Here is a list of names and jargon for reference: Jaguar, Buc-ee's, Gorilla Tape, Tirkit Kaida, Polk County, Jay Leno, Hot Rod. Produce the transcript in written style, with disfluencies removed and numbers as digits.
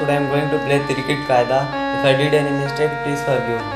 Today I am going to play Tirkit Kaida. If I did any mistake, please forgive me.